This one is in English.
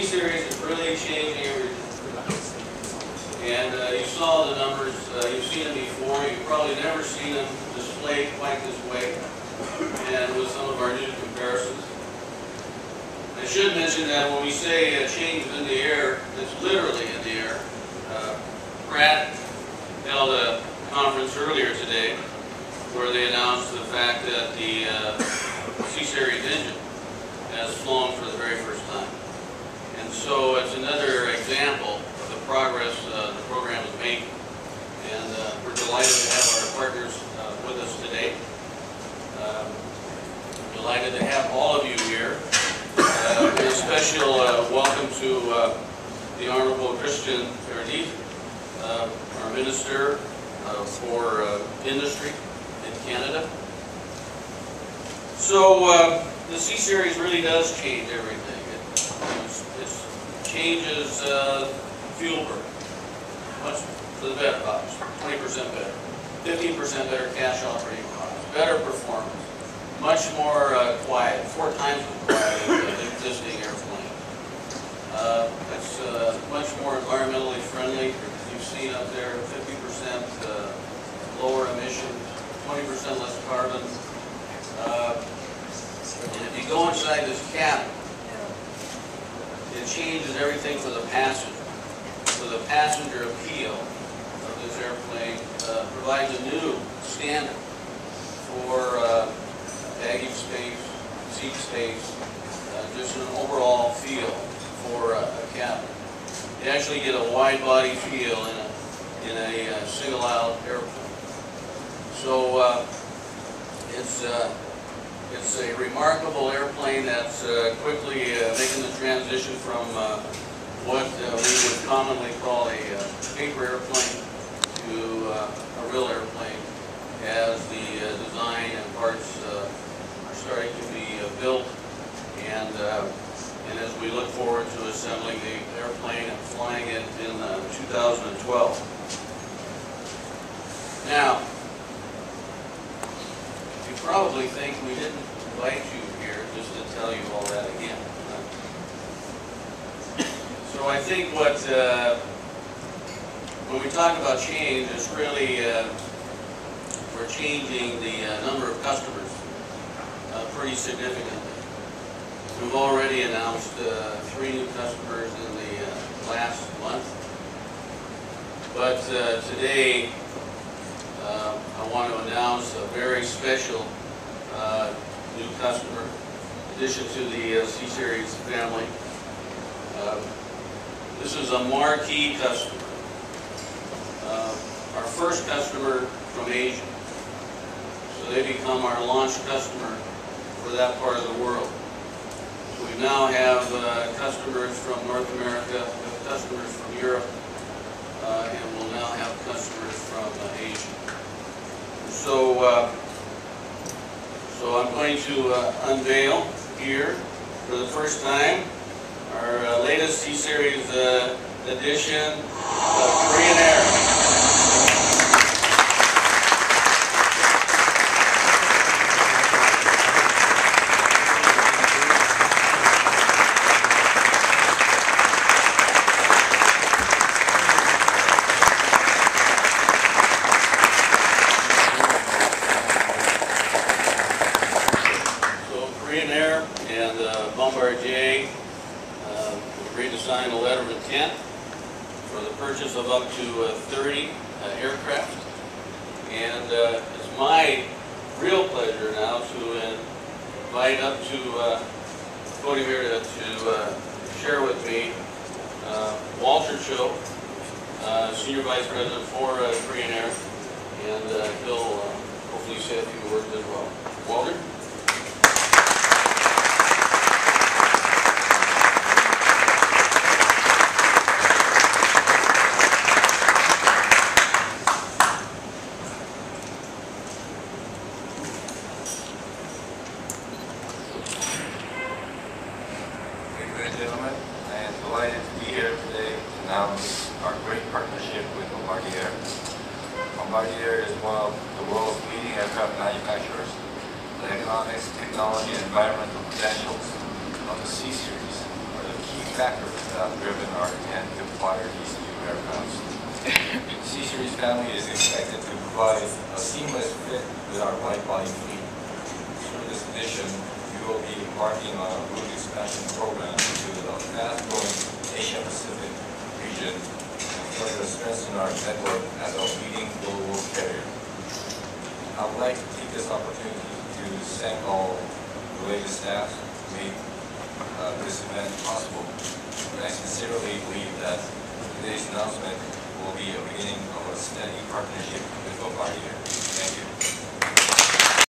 C-Series is really changing everything. And you saw the numbers, you've seen them before, you've probably never seen them displayed quite this way, and with some of our new comparisons. I should mention that when we say change in the air, it's literally in the air. Pratt held a conference earlier today where they announced the fact that the C-Series engine has flown for the very first time. And so it's another example of the progress the program is making. And we're delighted to have our partners with us today. Delighted to have all of you here. A special welcome to the Honorable Christian Paradis, our Minister for Industry in Canada. So the C-Series really does change everything. It changes fuel burn, much for the better, obviously. 20% better, 15% better cash operating costs, better performance, much more quiet, 4 times more quiet than the existing airplane. It's much more environmentally friendly. You've seen up there 50% lower emissions, 20% less carbon. And if you go inside this cabin, it changes everything for the passenger. So the passenger appeal of this airplane provides a new standard for baggage space, seat space, just an overall feel for a cabin. You actually get a wide-body feel in a single-aisle airplane. So it's a remarkable airplane that's quickly making the transition from what we would commonly call a paper airplane to a real airplane, as the design and parts are starting to be built, and as we look forward to assembling the airplane and flying it in 2012. Now, you probably think we didn't invite you here just to tell you all that again. So I think what when we talk about change, it's really we're changing the number of customers pretty significantly. We've already announced 3 new customers in the last month. But today, I want to announce a very special new customer addition to the C-Series family. This is a marquee customer, our first customer from Asia. So they become our launch customer for that part of the world. So we now have customers from North America, we have customers from Europe, and we'll now have customers from Asia. So, I'm going to unveil here for the first time our latest C-Series edition of Korean Air. Korean Air and Bombardier agreed to sign a letter of intent for the purchase of up to 30 aircraft, and it's my real pleasure now to invite up to Cody Mirta to share with me Walter Cho, Senior Vice President for Korean Air, and he'll hopefully say a few words as well. Walter? Gentlemen, I am delighted to be here today to announce our great partnership with Bombardier. Bombardier is one of the world's leading aircraft manufacturers. The economics, technology, and environmental credentials of the C-Series are the key backward-driven and acquired ECU aircrafts. The C-Series family is expected to provide a seamless fit with our wide-body fleet. Through this mission, we will be embarking on a route expansion program to the fast-growing Asia-Pacific region and further strengthen our network as a leading global carrier. I would like to take this opportunity to thank all related staff who made this event possible. I sincerely believe that today's announcement will be a beginning of a steady partnership with Bombardier. Thank you.